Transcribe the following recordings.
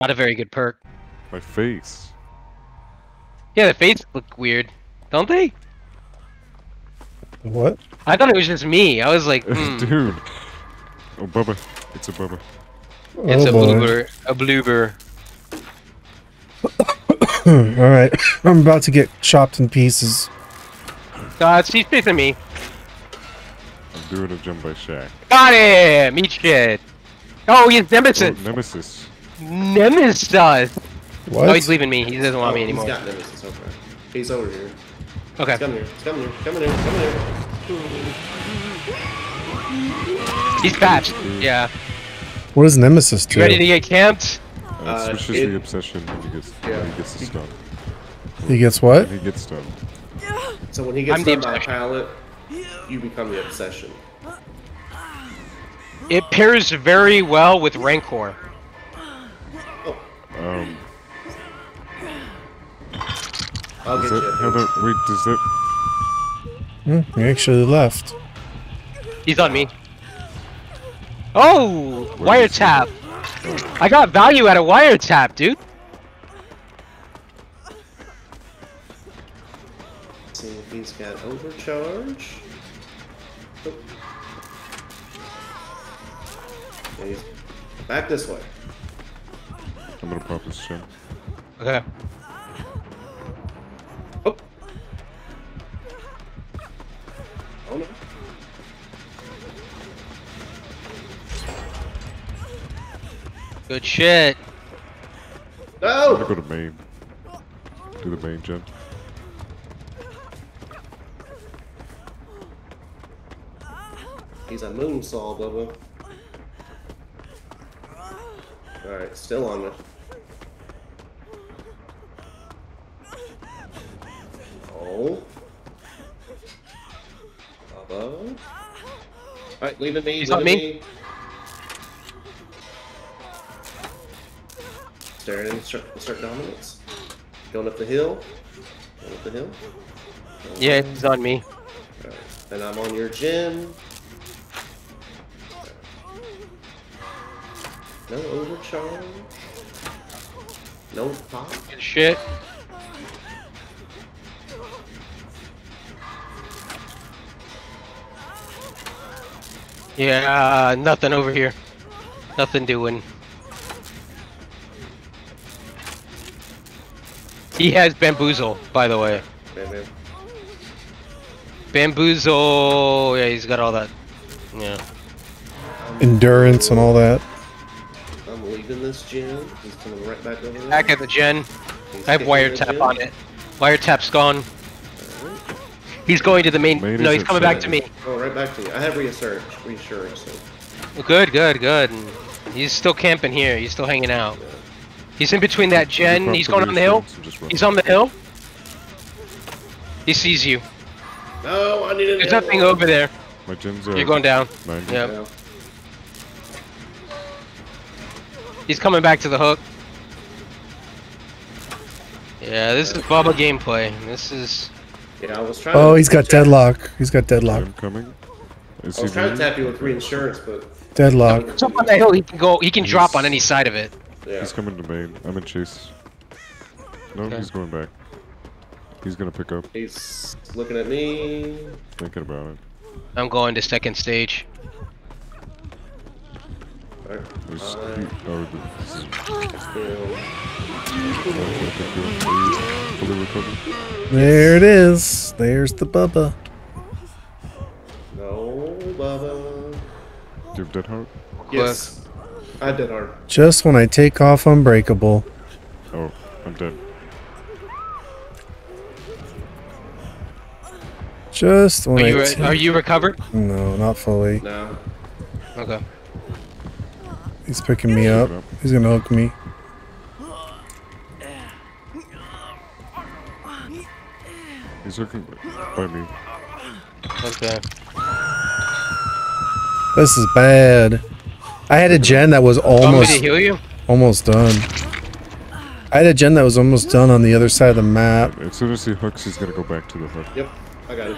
Not a very good perk. My face. Yeah, the faces look weird, don't they? What? I thought it was just me. I was like, dude. Oh, Bubba. It's a Bubba. Oh, it's a bloober. A bloober. Alright, I'm about to get chopped in pieces. God, she's facing me. I'm doing a jump by Shaq. Got him! Eat shit! Oh, he's Nemesis! Oh, Nemesis. Nemesis! What? Oh, he's leaving me. He doesn't want me anymore. He's got Nemesis over. He's over here. Okay. He's coming here. He's coming here. Coming here. Coming here. He's patched. Yeah. What is Nemesis do? You ready to get camped? Switches the obsession when he gets, to stun. He gets what? He gets stunned. So when he gets stunned by a pallet, you become the obsession. It pairs very well with Rancor. Oh. I'll get you. How about, wait, does that... he actually left. He's on me. Oh! Wiretap! I got value out of wiretap, dude. Let's see if he's got overcharge. Oh. Yeah, he's back this way. I'm gonna pop this shit. Okay. Oh. Oh no. Good shit. No! I'm gonna go to main. Do the main jump. He's a moonsaw, Bubba. Alright, still on me. Oh. Bubba. Alright, leaving me. He's on me. Staring in insert dominance. Going up the hill. Going up the hill. Yeah, he's on me. Alright. And I'm on your gym. No overcharge. No pop. Good shit. Yeah, nothing over here. Nothing doing. He has bamboozle, by the way. Bamboozle. Yeah, he's got all that. Yeah. Endurance and all that. I'm leaving this gen. He's coming right back over there. Back at the gen. I have wiretap on it. Wiretap's gone. Right. He's going to the main. No, he's coming back to me. Oh, right back to you. I have reassurance. Well, good, good, good. He's still camping here. He's still hanging out. Yeah. He's in between that gen. He's going on the hill. He's on the hill. He sees you. No, I need an. There's nothing over there. My gens are. You're going down. Yeah. He's coming back to the hook. Yeah, this is Bubba gameplay. This is. Yeah, I was trying. Oh, he's got deadlock. He's got deadlock. I'm coming. I was trying to tap you with reinsurance, but. Deadlock. He's up on that hill. He can go. He can drop on any side of it. Yeah. He's coming to main. I'm in chase. No, okay. He's going back. He's gonna pick up. He's looking at me. Thinking about it. I'm going to second stage. Alright. There it is. There's the Bubba. No, Bubba. Do you have dead heart? Yes. I did hard. Just when I take off Unbreakable. Oh, I'm dead. Just when are you recovered? No, not fully. No. Okay. He's picking me up. He's gonna hook me. He's hooking by me. Okay. This is bad. I had a gen that was almost done. I had a gen that was almost done on the other side of the map. As soon as he hooks, he's gonna go back to the hook. Yep, I got it.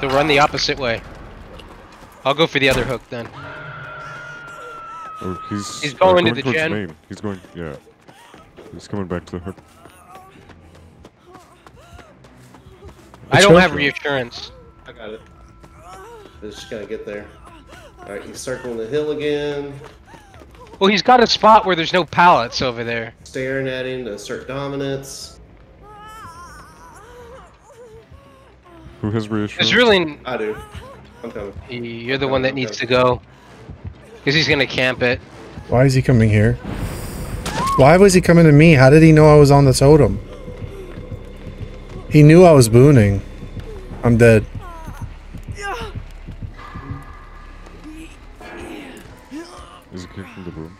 So run the opposite way. I'll go for the other hook then. Oh, he's going to the gen. Main. He's going, yeah. He's coming back to the hook. I don't have reassurance. I got it. I just gotta get there. Alright, he's circling the hill again. Well, he's got a spot where there's no pallets over there. Staring at him to assert dominance. Who has reassurance? There's really... I do. I'm coming. You're the one that needs to go. Because he's gonna camp it. Why is he coming here? Why was he coming to me? How did he know I was on the totem? He knew I was booning. I'm dead. Is he kicking the boom?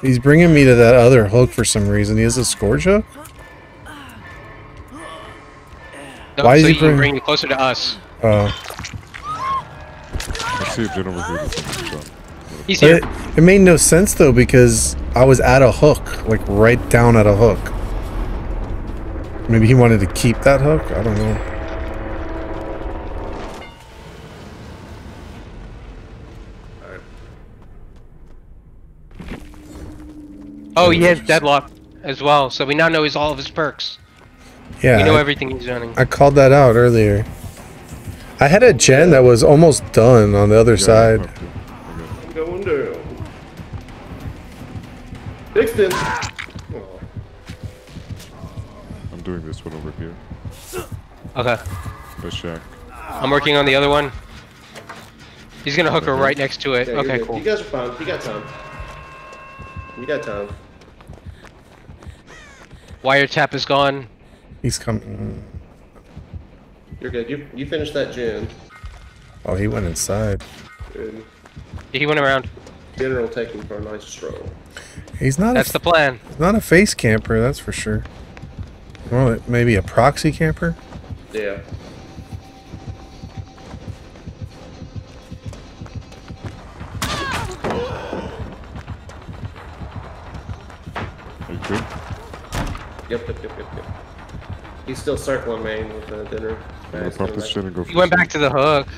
He's bringing me to that other hook for some reason. He has a Scourgia? No, why is so he bringing you closer to us? Oh. Let's see if they're over here. He's here. It made no sense though because I was at a hook, like right down at a hook. Maybe he wanted to keep that hook? I don't know. Oh, he has deadlock as well, so we now know he's all of his perks. Yeah. We know everything he's running. I called that out earlier. I had a gen that was almost done on the other side. I'm going down. Fixed him. Oh. I'm doing this one over here. Okay. The shack. I'm working on the other one. He's gonna hook her right next to it. Yeah, okay, cool. You guys are fine. You got time. You got time. Wiretap is gone. He's coming. You're good. You finished that gen. Oh, he went inside. Good. He went around. General taking for a nice stroll. He's not. That's the plan. He's not a face camper, that's for sure. Well, maybe a proxy camper. Yeah. Yep. He's still circling main with the dinner. I'm pop this shit and go. He went back to the hook.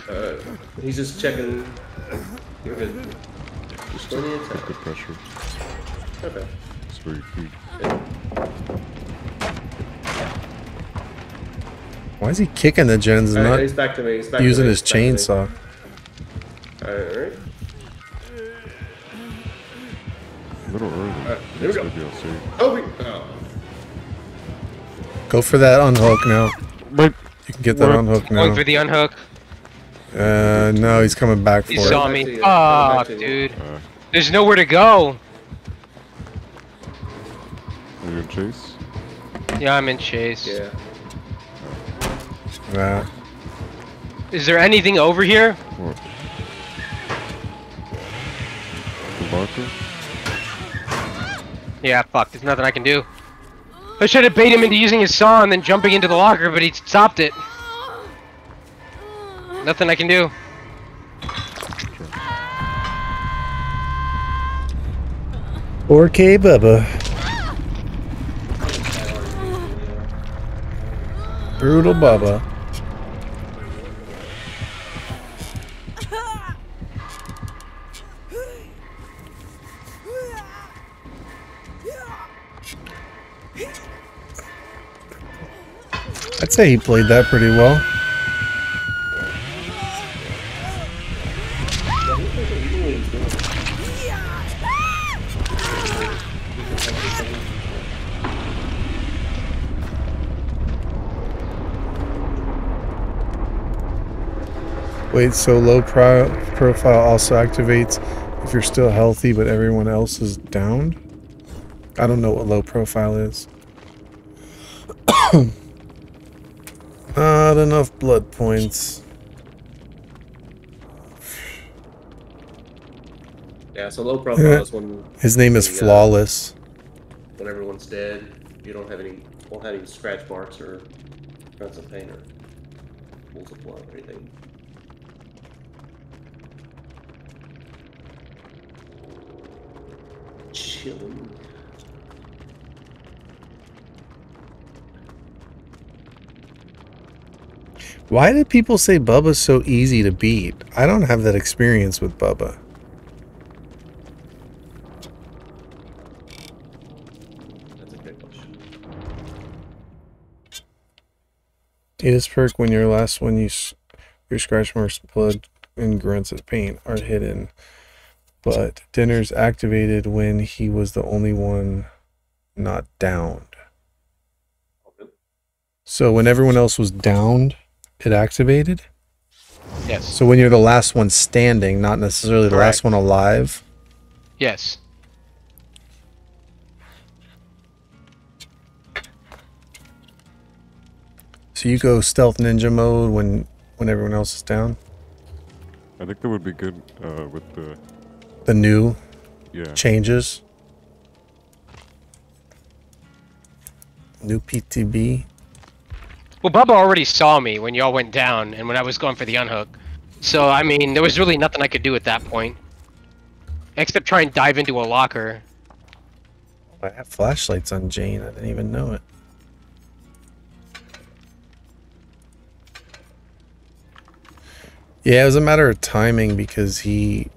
He's just checking. You're good. Just go to the attack. Good pressure. Okay. It's very good. Yeah. Why is he kicking the gens and not he's back to me. He's back using to me. His chainsaw? Alright. A little early. Alright, there we go. Go for that unhook now. You can get that unhook now. Going for the unhook. No, he's coming back for it. He saw me. Oh, dude. There's nowhere to go. Are you in chase? Yeah, I'm in chase. Yeah. Nah. Is there anything over here? What? The locker? Yeah, fuck. There's nothing I can do. I should have bait him into using his saw and then jumping into the locker, but he stopped it. Nothing I can do. Okay, Bubba. Brutal Bubba. I'd say he played that pretty well. Wait, so low profile also activates if you're still healthy but everyone else is downed? I don't know what low profile is. Not enough blood points. Yeah, so low profile is when his name is Flawless. When everyone's dead, you don't have any scratch marks or cuts of paint or pools of blood or anything. Chilling. Why do people say Bubba's so easy to beat? I don't have that experience with Bubba. Pickles. See this perk when your last one your scratch marks, blood, and grunts of pain are hidden. But Dinner's activated when he was the only one not downed. So when everyone else was downed, it activated? Yes. So when you're the last one standing, not necessarily the last one alive? Yes. So you go stealth ninja mode when everyone else is down? I think that would be good with the... The new changes. New PTB. Well, Bubba already saw me when y'all went down and when I was going for the unhook. So, I mean, there was really nothing I could do at that point. Except try and dive into a locker. I have flashlights on Jane. I didn't even know it. Yeah, it was a matter of timing because he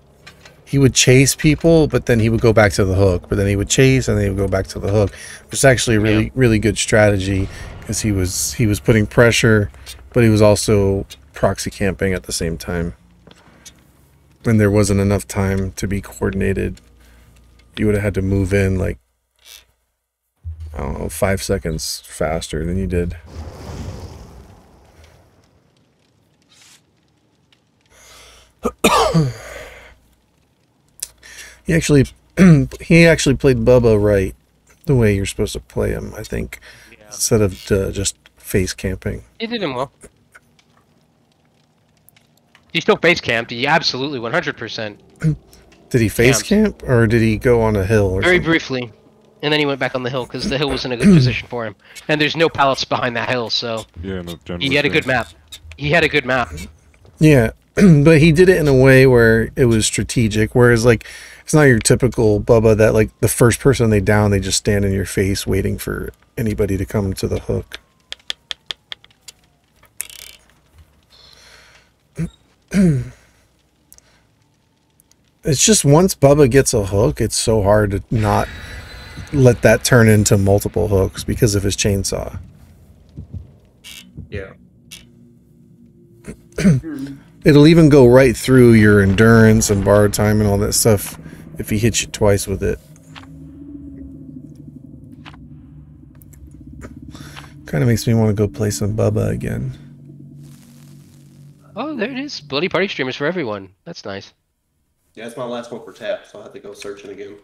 would chase people, but then he would go back to the hook. But then he would chase, and then he would go back to the hook. Which is actually a really, really good strategy because he was putting pressure, but he was also proxy camping at the same time. And there wasn't enough time to be coordinated. You would have had to move in like, I don't know, 5 seconds faster than you did. He actually played Bubba right, the way you're supposed to play him, I think, instead of just face camping. He did him well. He still face camped. He absolutely 100%. Did he face camp, or did he go on a hill? Or Very briefly, and then he went back on the hill because the hill was in a good position for him, and there's no pallets behind that hill, so he had a good map. He had a good map. Yeah. But he did it in a way where it was strategic, whereas like it's not your typical Bubba that like the first person they down, they just stand in your face waiting for anybody to come to the hook. It's just once Bubba gets a hook, it's so hard to not let that turn into multiple hooks because of his chainsaw. Yeah. It'll even go right through your endurance and borrowed time and all that stuff if he hits you twice with it. Kind of makes me want to go play some Bubba again. Oh, there it is. Bloody Party Streamers for everyone. That's nice. Yeah, it's my last one for tap, so I'll have to go searching again.